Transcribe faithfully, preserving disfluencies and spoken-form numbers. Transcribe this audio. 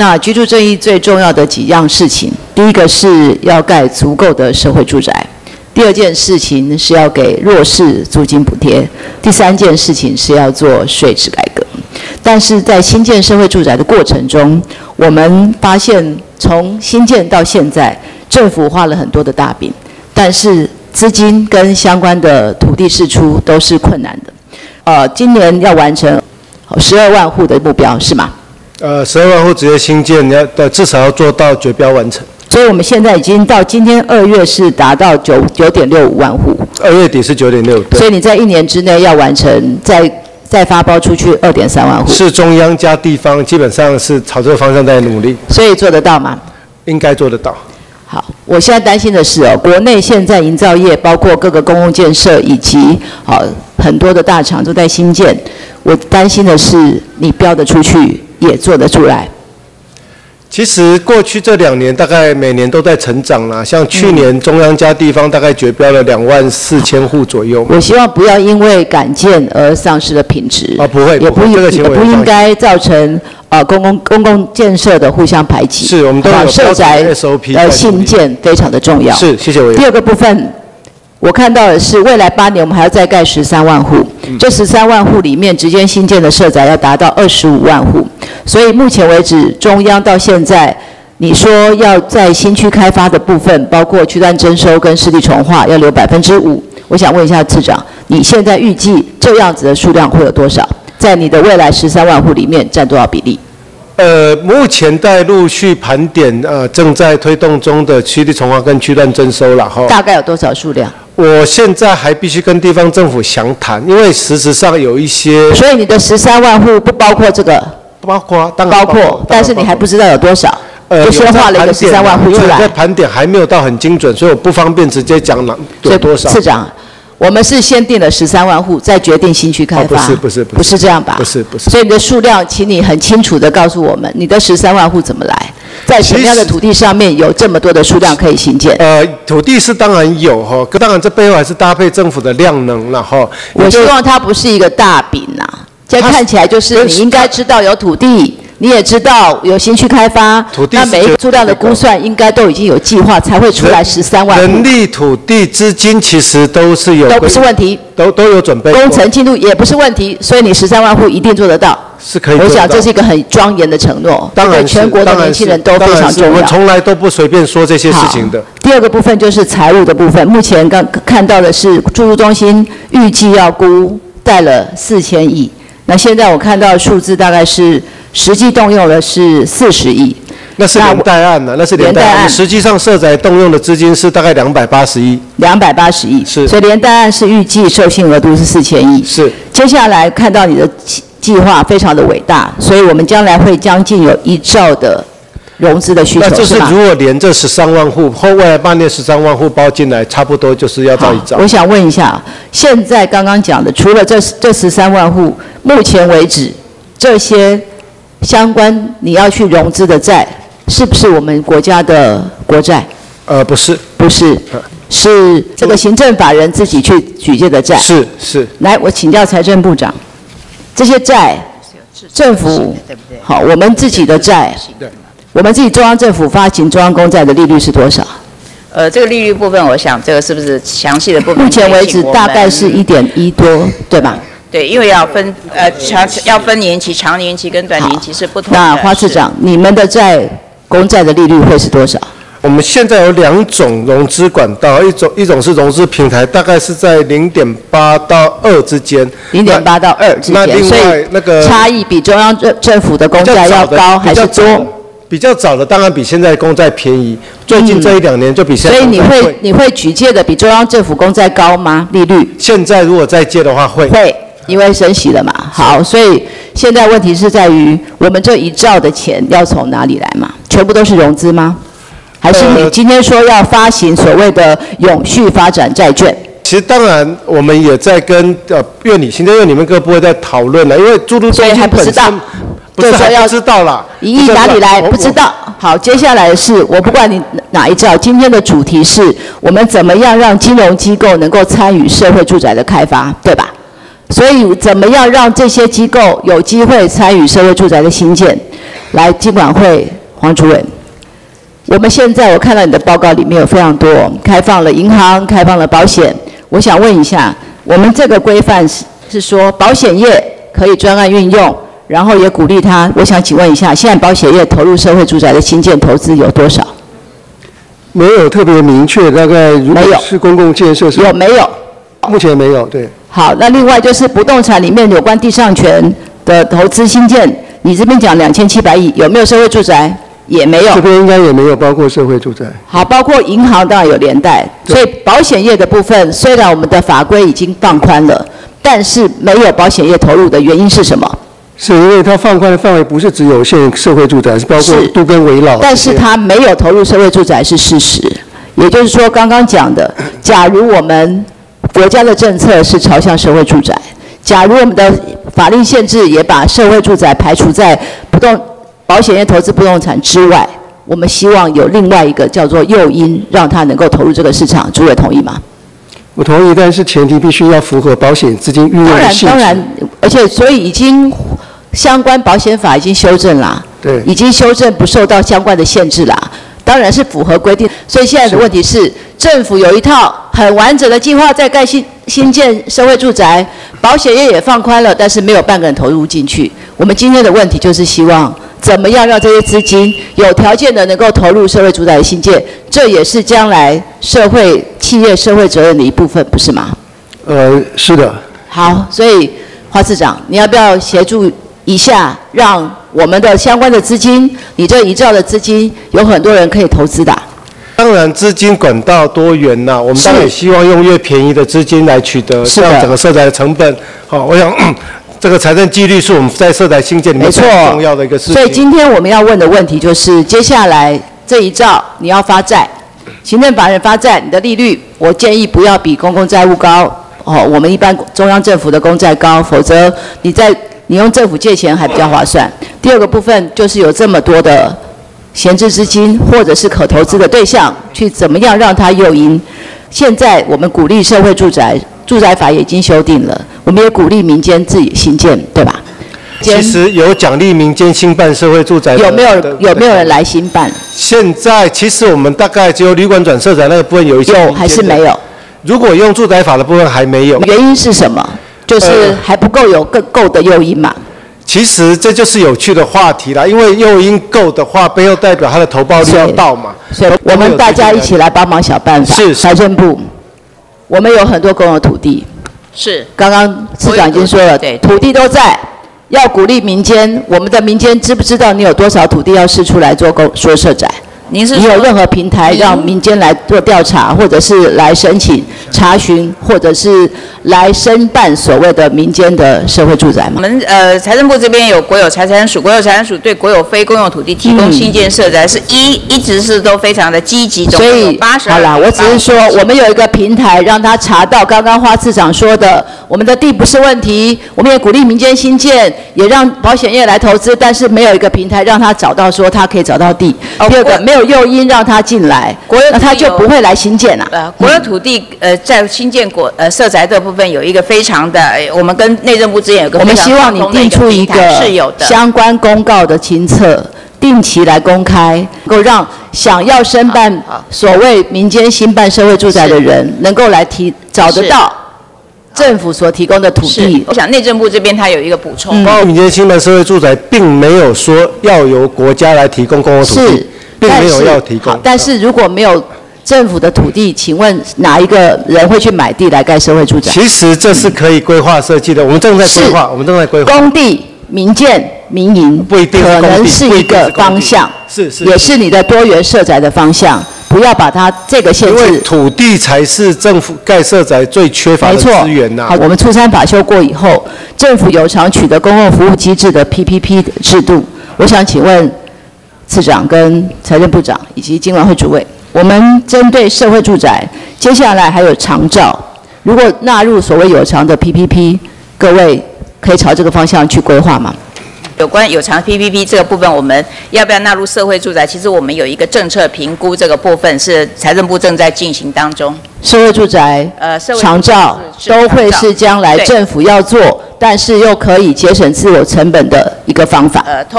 那居住正义最重要的几样事情，第一个是要盖足够的社会住宅，第二件事情是要给弱势租金补贴，第三件事情是要做税制改革。但是在新建社会住宅的过程中，我们发现从新建到现在，政府画了很多的大饼，但是资金跟相关的土地释出都是困难的。呃，今年要完成十二万户的目标是吗？呃，十二万户直接新建，你要至少要做到绝标完成。所以我们现在已经到今天二月是达到九九点六五万户，二月底是九点六。所以你在一年之内要完成在。再发包出去二点三万户，是中央加地方，基本上是朝这个方向在努力，所以做得到吗？应该做得到。好，我现在担心的是哦，国内现在营造业包括各个公共建设以及好、哦、很多的大厂都在新建，我担心的是你标得出去也做得出来。其实过去这两年大概每年都在成长啦，像去年中央加地方大概决标了两万四千户左右。我希望不要因为赶建而丧失了品质。啊、哦，不会，也不这个行为不应该造成呃公共公共建设的互相排挤。是我们都有社宅呃新建非常的重要。是，谢谢委员。第二个部分，我看到的是未来八年我们还要再盖十三万户，嗯、这十三万户里面直接新建的社宅要达到二十五万户。所以目前为止，中央到现在，你说要在新区开发的部分，包括区段征收跟市地重划，要留百分之五。我想问一下次长，你现在预计这样子的数量会有多少？在你的未来十三万户里面占多少比例？呃，目前在陆续盘点，呃，正在推动中的区地重划跟区段征收了哈。大概有多少数量？我现在还必须跟地方政府详谈，因为事实上有一些。所以你的十三万户不包括这个。包括，当然包括，但是你还不知道有多少，呃，就先画了一个十三万户出来。在盘点还没有到很精准，所以我不方便直接讲哪有多少。次长，我们是先定了十三万户，再决定新区开发。不是不是不是，不是这样吧？不是不是。所以你的数量，请你很清楚地告诉我们，你的十三万户怎么来，在什么样的土地上面有这么多的数量可以新建？呃，土地是当然有哈，可当然这背后还是搭配政府的量能了哈。我希望它不是一个大饼啊。现在看起来就是你应该知道有土地，你也知道有新区开发，那每一个数量的估算应该都已经有计划，才会出来十三万户。人力、土地、资金其实都是有，都不是问题，都都有准备。工程进度也不是问题，所以你十三万户一定做得到。是可以做得到。我想这是一个很庄严的承诺，当然对全国的年轻人都非常重要。我们从来都不随便说这些事情的。第二个部分就是财务的部分，目前刚看到的是住都中心预计要估贷了四千亿。那现在我看到的数字大概是实际动用的是四十亿，那是连带案了、啊，那是连带案。实际上社宅动用的资金是大概两百八十亿，两百八十亿是。所以连带案是预计授信额度是四千亿。是。接下来看到你的计划非常的伟大，所以我们将来会将近有一兆的融资的需求。那就是如果连这十三万户后未来半年十三万户包进来，差不多就是要到一兆。我想问一下，现在刚刚讲的，除了这这十三万户。目前为止，这些相关你要去融资的债，是不是我们国家的国债？呃，不是，不是，是这个行政法人自己去举借的债。是是。来，我请教财政部长，这些债，政府好，我们自己的债，我们自己中央政府发行中央公债的利率是多少？呃，这个利率部分，我想这个是不是详细的部分？目前为止大概是一点一多，对吧？对，因为要分呃长要分年期，长年期跟短年期是不同的。那花市长，你们的债公债的利率会是多少？我们现在有两种融资管道，一种一种是融资平台，大概是在零点八到二之间。零点八到二之间，那另外那个差异比中央政政府的公债要高还是多？比较早的当然比现在公债便宜，最近这一两年就比现在、嗯。所以你会你会举借的比中央政府公债高吗？利率？现在如果再借的话会会。因为升息了嘛，好，所以现在问题是在于我们这一兆的钱要从哪里来嘛？全部都是融资吗？还是你今天说要发行所谓的永续发展债券？其实当然，我们也在跟呃院里、行政院里面各部会在讨论了，因为住都中心本身不是还不知道啦，一亿哪里来不知道。好，接下来是我不管你哪一兆，今天的主题是我们怎么样让金融机构能够参与社会住宅的开发，对吧？所以，怎么样让这些机构有机会参与社会住宅的兴建？来，金管会黄主委，我们现在我看到你的报告里面有非常多，开放了银行，开放了保险。我想问一下，我们这个规范是是说保险业可以专案运用，然后也鼓励它。我想请问一下，现在保险业投入社会住宅的新建投资有多少？ 没有特别明确，大概如果是公共建设是有没有？目前没有，对。好，那另外就是不动产里面有关地上权的投资新建，你这边讲两千七百亿，有没有社会住宅？也没有。这边应该也没有包括社会住宅。好，包括银行当然有连带，所以保险业的部分虽然我们的法规已经放宽了，但是没有保险业投入的原因是什么？ 是因为它放宽的范围不是只有限社会住宅，是包括都跟危老。但是它没有投入社会住宅是事实，也就是说刚刚讲的，假如我们国家的政策是朝向社会住宅，假如我们的法令限制也把社会住宅排除在不动保险业投资不动产之外，我们希望有另外一个叫做诱因，让它能够投入这个市场。主委同意吗？ 我同意，但是前提必须要符合保险资金运用的性质。当然，当然，而且所以已经相关保险法已经修正啦，对，已经修正不受到相关的限制啦。当然是符合规定。所以现在的问题是，是政府有一套很完整的计划在盖新新建社会住宅，保险业也放宽了，但是没有半个人投入进去。我们今天的问题就是希望。 怎么样让这些资金有条件的能够投入社会住宅的新建？这也是将来社会企业社会责任的一部分，不是吗？呃，是的。好，所以花市长，你要不要协助一下，让我们的相关的资金，你这一兆的资金，有很多人可以投资的、啊？当然，资金管道多元呐、啊，我们当然也希望用越便宜的资金来取得这样整个社宅的成本。好，我想。这个财政纪律是我们在社宅新建里面最重要的一个事情。所以今天我们要问的问题就是，接下来这一兆你要发债，行政法人发债，你的利率我建议不要比公共债务高哦，我们一般中央政府的公债高，否则你在你用政府借钱还比较划算。第二个部分就是有这么多的闲置资金或者是可投资的对象，去怎么样让它诱因。现在我们鼓励社会住宅。 住宅法也已经修订了，我们也鼓励民间自己新建，对吧？其实有奖励民间兴办社会住宅，有没有有没有人来兴办？现在其实我们大概只有旅馆转社宅那个部分有一些，有还是没有？如果用住宅法的部分还没有，原因是什么？就是还不够有更够的诱因嘛。呃 其实这就是有趣的话题啦，因为诱因够的话，背后代表它的投报率要到嘛。所以我们大家一起来帮忙想办法。是财政部。 我们有很多公有土地，是刚刚市长已经说了，对，土地都在，要鼓励民间。我们的民间知不知道你有多少土地要释出来做公说社宅？您是你有任何平台让民间来做调查，或者是来申请查询，或者是来申办所谓的民间的社会住宅吗？我们呃财政部这边有国有财产署，国有财产署对国有非公有土地提供新建社宅、嗯、是一一直是都非常的积极，所以好啦，我只是说我们有一个平台让他查到刚刚花市长说的，我们的地不是问题，我们也鼓励民间新建，也让保险业来投资，但是没有一个平台让他找到说他可以找到地。哦、第二个没有。 诱因让他进来，那他就不会来新建啦、啊。呃，国有土地呃，在新建国呃社宅的部分有一个非常的，我们跟内政部之间有个非常的。我们希望你定出一个相关公告的清册，定期来公开，能够让想要申办所谓民间兴办社会住宅的人，能够来提找得到。 政府所提供的土地，我想内政部这边它有一个补充。包括民间兴办社会住宅，并没有说要由国家来提供公有土地，并没有要提供。但是如果没有政府的土地，请问哪一个人会去买地来盖社会住宅？其实这是可以规划设计的，我们正在规划，我们正在规划。工地、民建、民营，不一定可能是一个方向，是是，也是你的多元社宅的方向。 不要把它这个限制，因为土地才是政府盖社宅最缺乏的资源呐、啊。我们促三法修过以后，政府有偿取得公共服务机制的 P P P 制度，我想请问次长、跟财政部长以及金管会主委，我们针对社会住宅，接下来还有长照，如果纳入所谓有偿的 P P P， 各位可以朝这个方向去规划吗？ 有关有偿 P P P 这个部分，我们要不要纳入社会住宅？其实我们有一个政策评估，这个部分是财政部正在进行当中。社会住宅、呃，长照都会是将来政府要做，但是又可以节省自我成本的一个方法。呃，透